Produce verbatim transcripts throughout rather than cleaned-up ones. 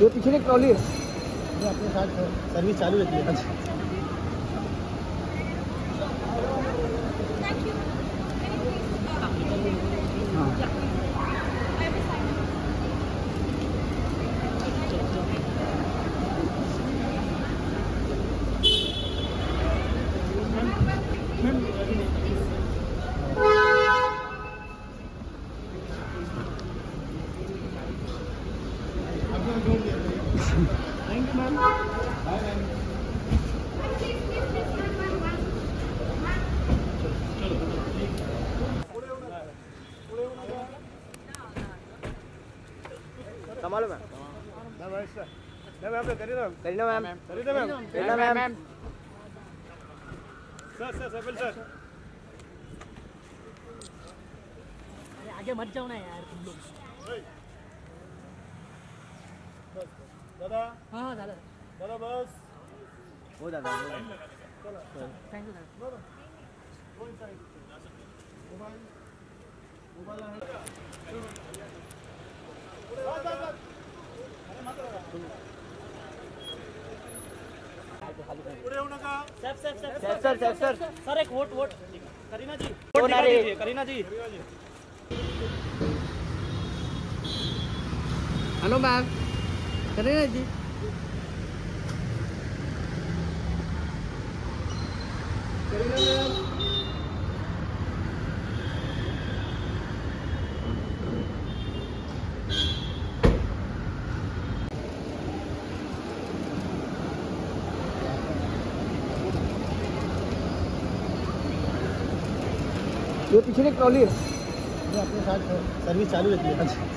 ये पिछले ट्रॉली है, ये अपने साथ सर्विस चालू रखी है। अच्छा संभालो ma'am, Kareena ma'am, Kareena ma'am, sir sir sir sir आगे मत जाओ ना यार तुम लोग। दादा हाँ दादा दादा बस हो दादा थैंक यू दादा मोबाइल मोबाइल है sir sir sir sir sir sir sir sir एक vote vote Kareena ji, vote दीजिए करीना जी। हेलो मैम, करीना जी ये पिछले ट्रॉली है, ये अपने साथ सर्विस चालू रखी है। अच्छा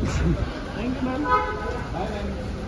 Thank you, ma'am. Bye, ma'am.